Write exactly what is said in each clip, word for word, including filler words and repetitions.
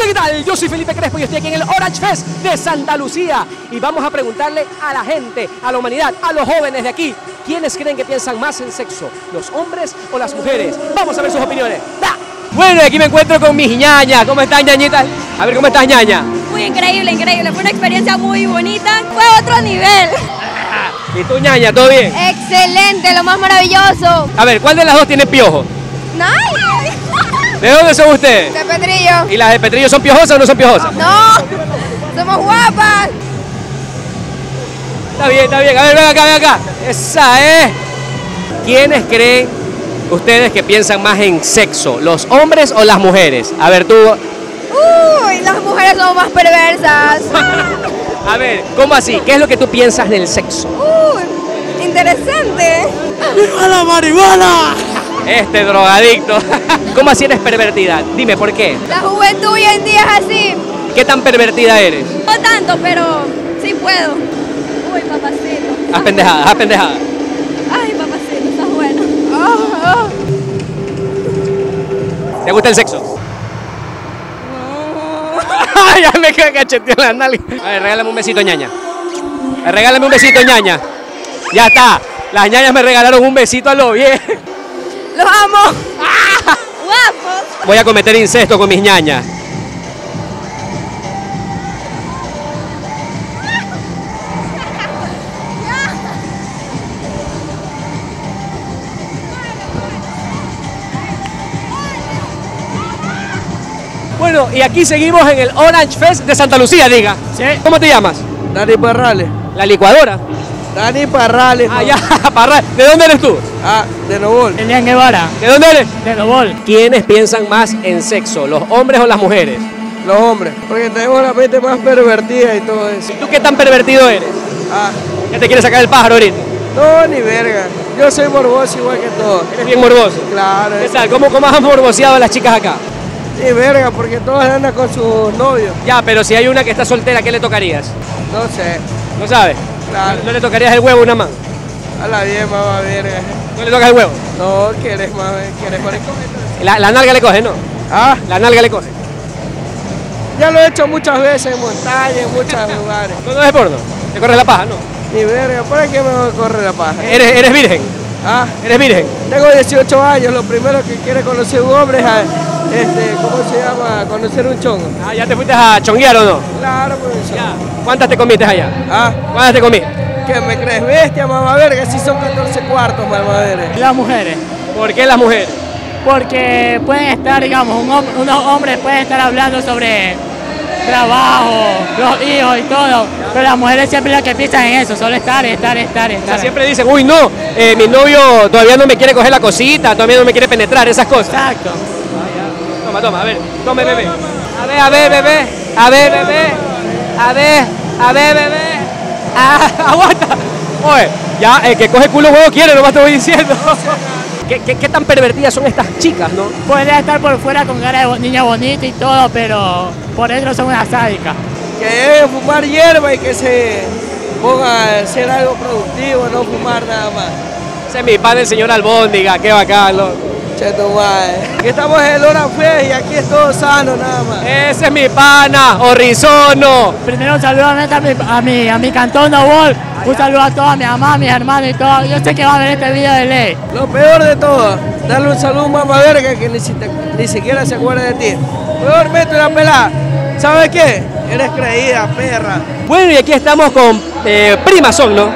Hola, ¿qué tal? Yo soy Felipe Crespo y estoy aquí en el Orange Fest de Santa Lucía. Y vamos a preguntarle a la gente, a la humanidad, a los jóvenes de aquí, ¿quiénes creen que piensan más en sexo? ¿Los hombres o las mujeres? Vamos a ver sus opiniones. ¡Da! Bueno, aquí me encuentro con mis ñañas. ¿Cómo están, ñañitas? A ver, ¿cómo estás, ñaña? Muy increíble, increíble. Fue una experiencia muy bonita. Fue otro nivel. ¿Y tú, ñaña? ¿Todo bien? Excelente, lo más maravilloso. A ver, ¿cuál de las dos tiene piojo? ¡Nadie! ¿De dónde son ustedes? De Petrillo. ¿Y las de Petrillo son piojosas o no son piojosas? No, somos guapas. Está bien, está bien. A ver, ven acá, ven acá. Esa es. ¿Quiénes creen ustedes que piensan más en sexo? ¿Los hombres o las mujeres? A ver, tú. Uy, las mujeres son más perversas. A ver, ¿cómo así? ¿Qué es lo que tú piensas del sexo? Uy, interesante. ¡Viva la marihuana! Este drogadicto. ¿Cómo así eres pervertida? Dime, ¿por qué? La juventud hoy en día es así. ¿Qué tan pervertida eres? No tanto, pero sí puedo. Uy, papacito. Haz pendejada, haz pendejada. Ay, papacito, estás bueno. Oh, oh. ¿Te gusta el sexo? No. Ya me cacheteó la nalga. A ver, regálame un besito, ñaña. Regálame un besito, ñaña. Ya está. Las ñañas me regalaron un besito a lo bien. ¡Los amo! ¡Ah! ¡Guapos! Voy a cometer incesto con mis ñañas. Bueno, y aquí seguimos en el Orange Fest de Santa Lucía, diga. ¿Sí? ¿Cómo te llamas? Dani Parrales. ¿La licuadora? Dani Parrales. Ah, ya, Parrales. ¿De dónde eres tú? Ah, de Nobol. Elian Guevara. ¿De dónde eres? De Nobol. ¿Quiénes piensan más en sexo, los hombres o las mujeres? Los hombres, porque tenemos la mente más pervertida y todo eso. ¿Y tú qué tan pervertido eres? Ah. ¿Ya te quieres sacar el pájaro ahorita? No, ni verga. Yo soy morboso igual que todos. ¿Eres bien morboso? Claro. ¿Qué tal? ¿Cómo, cómo has morboseado a las chicas acá? Ni verga, porque todas andan con sus novios. Ya, pero si hay una que está soltera, ¿qué le tocarías? No sé. ¿No sabes? Claro. ¿No le tocarías el huevo a una man? A la bien, mamá, verga. ¿No le tocas el huevo? No, quieres, mamá, quieres poner coge. La, la nalga le coge, ¿no? Ah. La nalga le coge. Ya lo he hecho muchas veces en montaña, en muchos lugares. ¿No, no es porno? ¿Te corres la paja, no? Ni verga, ¿por qué me corre la paja? ¿Eres, eres virgen? Ah. ¿Eres virgen? Tengo dieciocho años, lo primero que quiere conocer un hombre es a, este, ¿cómo se llama? Conocer un chongo. Ah, ¿ya te fuiste a chonguear o no? Claro, por eso. Ya. ¿Cuántas te comiste allá? Ah. ¿Cuántas te comí? ¿Qué me crees? Bestia, mamá verga, si son catorce cuartos, mamá verga. Las mujeres. ¿Por qué las mujeres? Porque pueden estar, digamos, un hom unos hombres pueden estar hablando sobre trabajo, los hijos y todo, pero las mujeres siempre las que piensan en eso, solo estar, estar, estar, estar. O sea, siempre dicen, uy, no, eh, mi novio todavía no me quiere coger la cosita, todavía no me quiere penetrar, esas cosas. Exacto. Ah, toma, toma, a ver, tome, bebé. A ver, a ver, bebé, a ver, bebé, a ver, a ver, bebé. Ah, aguanta. Oye, ya el que coge culo huevo quiere, nomás te voy diciendo. ¿Qué, qué, qué tan pervertidas son estas chicas, no? Podría estar por fuera con cara de niña bonita y todo, pero por dentro son unas sádicas. Que deben fumar hierba y que se ponga a hacer algo productivo, no fumar nada más. Ese es mi padre, el señor Albóndiga, qué bacán, loco. Cheto, aquí estamos en el Orange Fest y aquí es todo sano nada más. Ese es mi pana, Orizono. Primero un saludo a mi, a mi, a mi cantón Nobol. Un saludo a toda mi mamá, mis hermanos y todo. Yo sé que va a ver este video de ley. Lo peor de todo, darle un saludo a mamá verga que ni, si te, ni siquiera se acuerda de ti. Peor meto una pelada. ¿Sabes qué? Eres creída, perra. Bueno, y aquí estamos con eh, primas son, ¿no?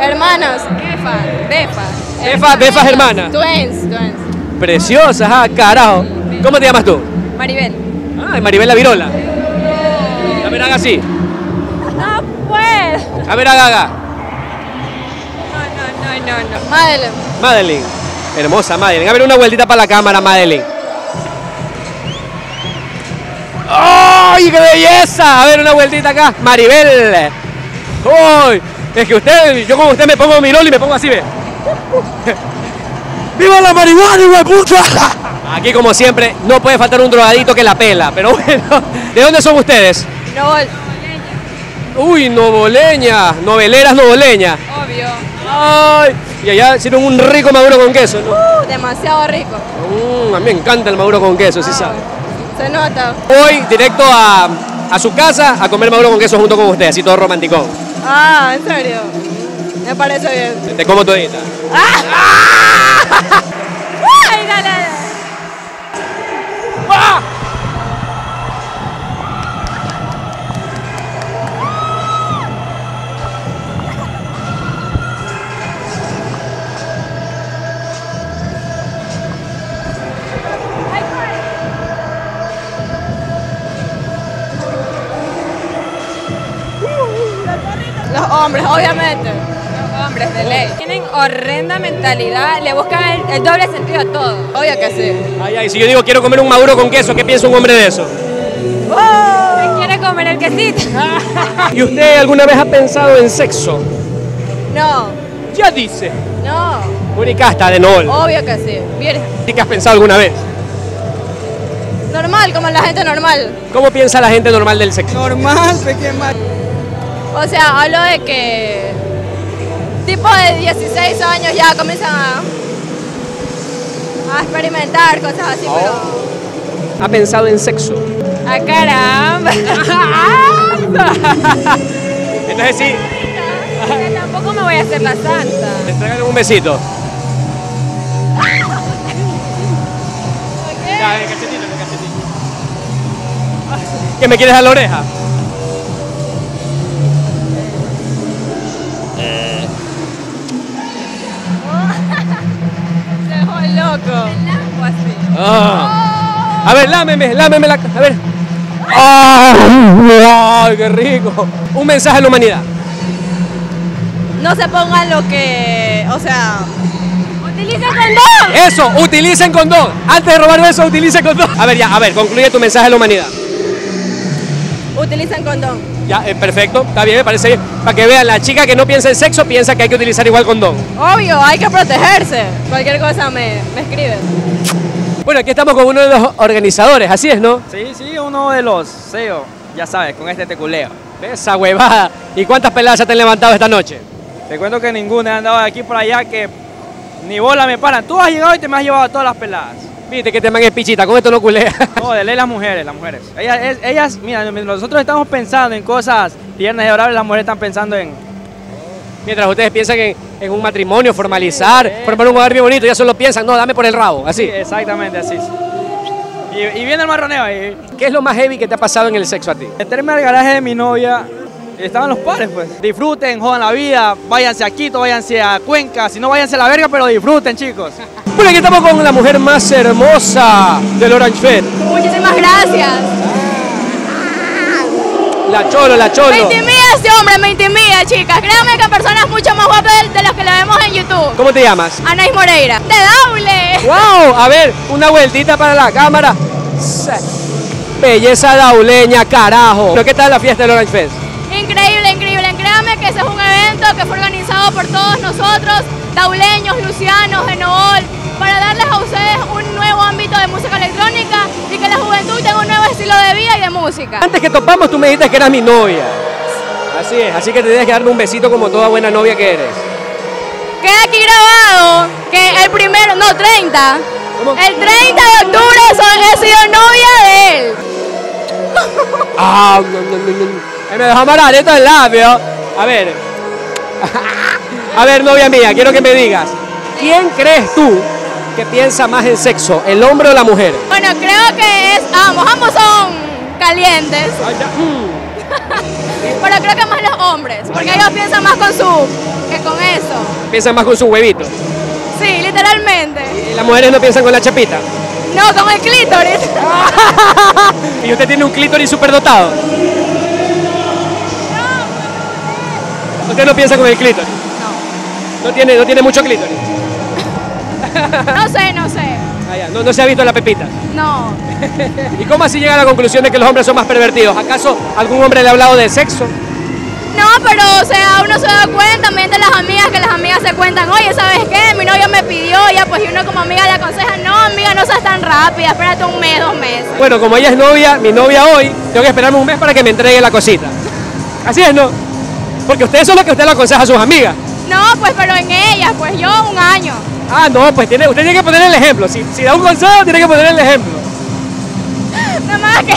Hermanas, jefas, befas. Befas, befas hermanas. Twins, twins. Preciosas, ah, carajo. ¿Cómo te llamas tú? Maribel. Ah, Maribel la Virola. A ver, haga así. No, pues. A ver, haga, haga. No, no, no, no, no. Madeline. Madeline. Hermosa Madeline. A ver, una vueltita para la cámara, Madeline. ¡Ay, qué belleza! A ver, una vueltita acá. Maribel. ¡Ay! Es que usted, yo como usted me pongo mi loli y me pongo así, ve. ¡Viva la marihuana, huepucha! Aquí, como siempre, no puede faltar un drogadito que la pela, pero bueno. ¿De dónde son ustedes? Novol. Uy, novoleña. Noveleras novoleñas. Obvio. Ay, y allá sirven un rico maduro con queso, ¿no? Uh, demasiado rico. Uh, a mí me encanta el maduro con queso, ah, sí sabe. Se nota. Voy directo a, a su casa a comer maduro con queso junto con usted, así todo romanticón. Ah, ¿en serio? Me parece bien. Te como todita. ¡Ah! ¡Ah! ¡Ay, dale, dale! ¡Ah! Hombres, obviamente. Los hombres de ley. Tienen horrenda mentalidad, le buscan el, el doble sentido a todo. Obvio que sí. Ay, ay, si yo digo quiero comer un maduro con queso, ¿qué piensa un hombre de eso? ¡Oh! Me quiere comer el quesito. ¿Y usted alguna vez ha pensado en sexo? No. Ya dice. No. Unicasta de Nobol. Obvio que sí. Bien. ¿Y qué has pensado alguna vez? Normal, como la gente normal. ¿Cómo piensa la gente normal del sexo? Normal, se quema. O sea, hablo de que tipo de dieciséis años ya comienzan a, a experimentar cosas así, oh. Pero... ¿Ha pensado en sexo? ¡Ah, caramba! Entonces sí. Yo tampoco me voy a hacer la santa. Entrégale un besito. Okay. Ya, el cachetito, el cachetito. ¿Qué me quieres a la oreja? Ah. A ver, lámeme, lámeme la... A ver. ¡Ay, oh, qué rico! Un mensaje a la humanidad. No se pongan lo que... O sea... ¡Utilicen condón! Eso, utilicen condón. Antes de robar besos, utilicen condón. A ver, ya, a ver, concluye tu mensaje a la humanidad. Utilicen condón. Ya, eh, perfecto, está bien, me parece bien. Para que vean, la chica que no piensa en sexo piensa que hay que utilizar igual condón. Obvio, hay que protegerse. Cualquier cosa me, me escriben. Bueno, aquí estamos con uno de los organizadores, así es, ¿no? Sí, sí, uno de los C E O, ya sabes, con este teculeo. Esa huevada. ¿Y cuántas peladas ya te han levantado esta noche? Te cuento que ninguna, he andado de aquí para allá que ni bola me paran. Tú has llegado y te me has llevado a todas las peladas. Viste que te man es pichita, con esto no culea. No, de ley las mujeres, las mujeres. Ellas, ellas, mira, nosotros estamos pensando en cosas tiernas y adorables, las mujeres están pensando en... Mientras ustedes piensan en, en un matrimonio, formalizar, sí, formar un hogar bien bonito, ya solo piensan, no, dame por el rabo, así. Sí, exactamente, así. Y, y viene el marroneo ahí. ¿Qué es lo más heavy que te ha pasado en el sexo a ti? Meterme al garaje de mi novia, estaban los pares, pues. Disfruten, jodan la vida, váyanse a Quito, váyanse a Cuenca, si no váyanse a la verga, pero disfruten, chicos. Bueno, aquí estamos con la mujer más hermosa del Orange Fest. Muchísimas gracias. La cholo, la cholo. Me intimida este hombre, me intimida, chicas. Créanme que personas mucho más guapas de las que lo vemos en YouTube. ¿Cómo te llamas? Anais Moreira. ¡De Daule! ¡Wow! A ver, una vueltita para la cámara. Belleza dauleña, carajo. Pero ¿qué tal la fiesta del Orange Fest? Increíble, increíble. Créanme que ese es un evento que fue organizado por todos nosotros, dauleños, lucianos, de Nobol, para darles a ustedes un nuevo ámbito de música electrónica y que la juventud tenga un nuevo estilo de vida y de música. Antes que topamos tú me dijiste que eras mi novia. Así es, así que te tienes que darme un besito como toda buena novia que eres. Queda aquí grabado que el primero, no, treinta. ¿Cómo? El treinta de octubre he sido novia de él. Ah, no, no, no, no. Me dejó mal esto del labio. A ver. A ver, novia mía, quiero que me digas, ¿quién crees tú que piensa más en sexo, el hombre o la mujer? Bueno, creo que es ambos, ambos son calientes. Ay, ya. Mm. Pero creo que más los hombres, porque ellos piensan más con su, que con eso. Piensan más con su huevito. Sí, literalmente. ¿Y las mujeres no piensan con la chapita? No, con el clítoris. ¿Y usted tiene un clítoris superdotado? No. ¿Usted no piensa con el clítoris? No. ¿No tiene, no tiene mucho clítoris? No sé, no sé. Ah, ya. No, no se ha visto la pepita. No. ¿Y cómo así llega a la conclusión de que los hombres son más pervertidos? ¿Acaso algún hombre le ha hablado de sexo? No, pero o sea, uno se da cuenta, mienten las amigas, que las amigas se cuentan, oye, ¿sabes qué? Mi novio me pidió, ya pues, y uno como amiga le aconseja, no, amiga, no seas tan rápida, espérate un mes, dos meses. Bueno, como ella es novia, mi novia hoy, tengo que esperarme un mes para que me entregue la cosita. Así es, ¿no? Porque usted eso es lo que usted le aconseja a sus amigas. No, pues, pero en ellas, pues yo un año. Ah, no, pues tiene, usted tiene que poner el ejemplo. Si, si da un consejo, tiene que poner el ejemplo. Nada más que...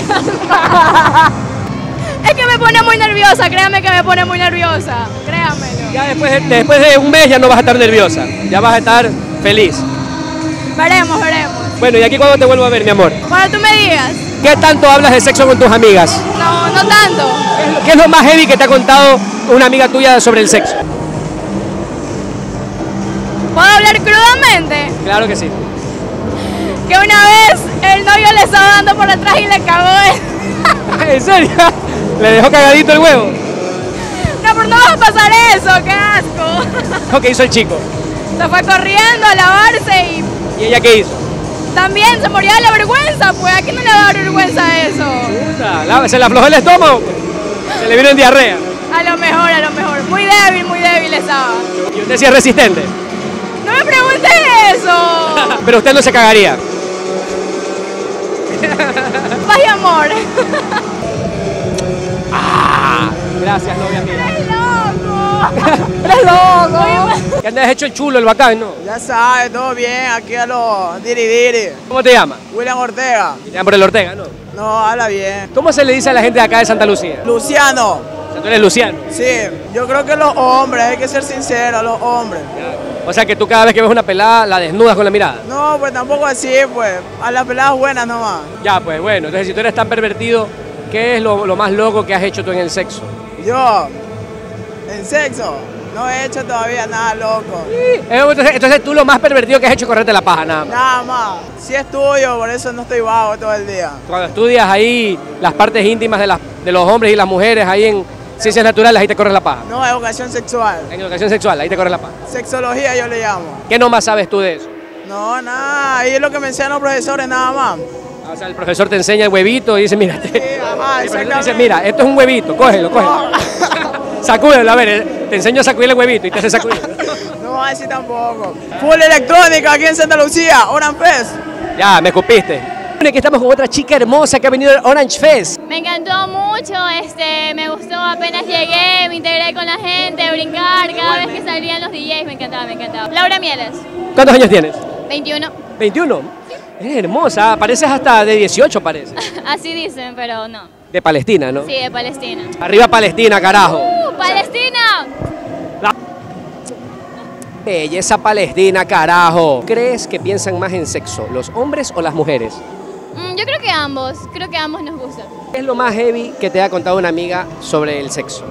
Es que me pone muy nerviosa, créame que me pone muy nerviosa, créamelo. Ya después de, después de un mes ya no vas a estar nerviosa, ya vas a estar feliz. Veremos, veremos. Bueno, ¿y aquí cuándo te vuelvo a ver, mi amor? Cuando tú me digas. ¿Qué tanto hablas de sexo con tus amigas? No, no tanto. ¿Qué es lo más heavy que te ha contado una amiga tuya sobre el sexo? ¿Puedo hablar crudamente? Claro que sí. Que una vez el novio le estaba dando por atrás y le cagó él. ¿En serio? ¿Le dejó cagadito el huevo? No, pero no va a pasar eso, qué asco. ¿Qué hizo el chico? Se fue corriendo a lavarse y... ¿Y ella qué hizo? También se moría de la vergüenza, pues aquí no le va a dar vergüenza eso. Puta, se le aflojó el estómago, pues. Se le vino en diarrea. A lo mejor, a lo mejor. Muy débil, muy débil estaba. ¿Y usted sí es resistente? No me preguntes eso. Pero usted no se cagaría. Paz y amor. Ah, gracias, novia mía. ¡Eres loco! ¡Eres loco! ¿Qué andas hecho el chulo, el bacán, no? Ya sabes, todo bien, aquí a los diridiri. ¿Cómo te llamas? William Ortega. ¿Te llaman por el Ortega, no? No, habla bien. ¿Cómo se le dice a la gente de acá de Santa Lucía? Luciano. O sea, tú eres Luciano. Sí, yo creo que los hombres, hay que ser sinceros, los hombres. O sea, que tú cada vez que ves una pelada, la desnudas con la mirada. No, pues tampoco así, pues. A las peladas buenas nomás. Ya, pues bueno. Entonces, si tú eres tan pervertido, ¿qué es lo, lo más loco que has hecho tú en el sexo? Yo, en sexo, no he hecho todavía nada loco. Sí. Entonces, entonces tú lo más pervertido que has hecho es correrte la paja, nada más. Nada más. Sí estudio, por eso no estoy vago todo el día. Cuando estudias ahí las partes íntimas de, las, de los hombres y las mujeres, ahí en ciencias naturales, ahí te corres la paja. No, educación sexual. En educación sexual, ahí te corres la paja. Sexología yo le llamo. ¿Qué nomás sabes tú de eso? No, nada, ahí es lo que me enseñan los profesores, nada más. O sea, el profesor te enseña el huevito y dice, mira, te... sí, mamá, el profesor dice, mira, esto es un huevito, cógelo, cógelo. No. Sacúdelo, a ver, te enseño a sacudir el huevito y te hace sacudir. No, así tampoco. Full electrónica aquí en Santa Lucía, Orange Fest. Ya, me escupiste. Bueno, aquí estamos con otra chica hermosa que ha venido al Orange Fest. Me encantó mucho, este, me gustó, apenas llegué, me integré con la gente, brincar, cada vez que salían los D Js, me encantaba, me encantaba. Laura Mieles. ¿Cuántos años tienes? veintiuno. ¿veintiuno? Eres hermosa, pareces hasta de dieciocho, parece. Así dicen, pero no. De Palestina, ¿no? Sí, de Palestina. Arriba Palestina, carajo. ¡Uh, Palestina! La... Belleza palestina, carajo. ¿Crees que piensan más en sexo, los hombres o las mujeres? Mm, yo creo que ambos, creo que ambos nos gustan. ¿Qué es lo más heavy que te ha contado una amiga sobre el sexo?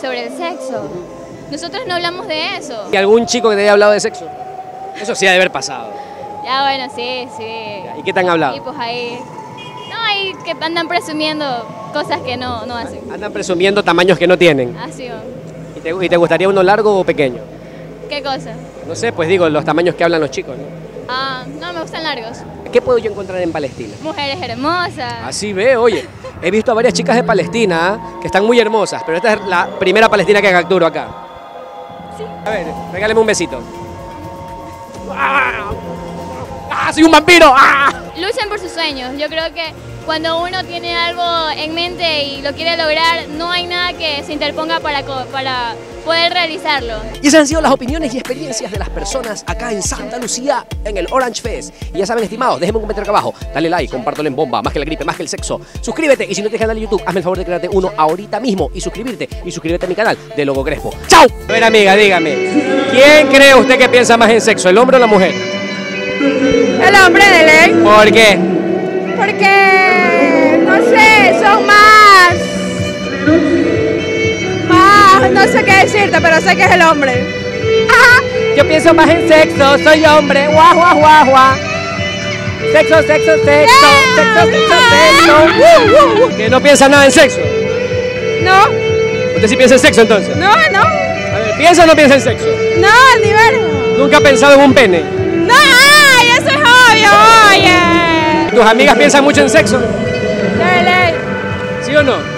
¿Sobre el sexo? Nosotros no hablamos de eso. ¿Y algún chico que te haya hablado de sexo? Eso sí ha de haber pasado. Ya, bueno, sí, sí. ¿Y qué te han hablado? Sí, pues ahí... No, ahí que andan presumiendo cosas que no, no hacen. Andan presumiendo tamaños que no tienen. Así va. ¿Y te, ¿Y te gustaría uno largo o pequeño? ¿Qué cosa? No sé, pues digo, los tamaños que hablan los chicos, ¿no? Ah, no, me gustan largos. ¿Qué puedo yo encontrar en Palestina? Mujeres hermosas. Así ve, oye. He visto a varias chicas de Palestina ¿eh? que están muy hermosas, pero esta es la primera palestina que capturo acá. Sí. A ver, regáleme un besito. ¡Ah! ¡Ah, soy un vampiro! ¡Ah! Luchan por sus sueños. Yo creo que cuando uno tiene algo en mente y lo quiere lograr, no hay nada que se interponga para, para poder realizarlo. Y esas han sido las opiniones y experiencias de las personas acá en Santa Lucía, en el Orange Fest. Y ya saben, estimados, déjenme un comentario acá abajo, dale like, compártelo en bomba, más que la gripe, más que el sexo. Suscríbete y si no tienes canal de YouTube, hazme el favor de crearte uno ahorita mismo y suscribirte. Y suscríbete a mi canal de Logo Crespo. ¡Chao! A ver, amiga, dígame, ¿quién cree usted que piensa más en sexo, el hombre o la mujer? El hombre de ley. ¿Por qué? Porque, no sé, son más, más, no sé qué decirte, pero sé que es el hombre. Ajá. Yo pienso más en sexo, soy hombre, guau, guau, guau, guau. Sexo, sexo, sexo, yeah, sexo, sexo, sexo. Uh, uh, uh. ¿Que no piensa nada en sexo? No. ¿Usted sí piensa en sexo entonces? No, no. A ver, ¿piensa o no piensa en sexo? No, ni ver. ¿Nunca ha pensado en un pene? No. Oye. ¿Tus amigas piensan mucho en sexo? Dale. ¿Sí o no?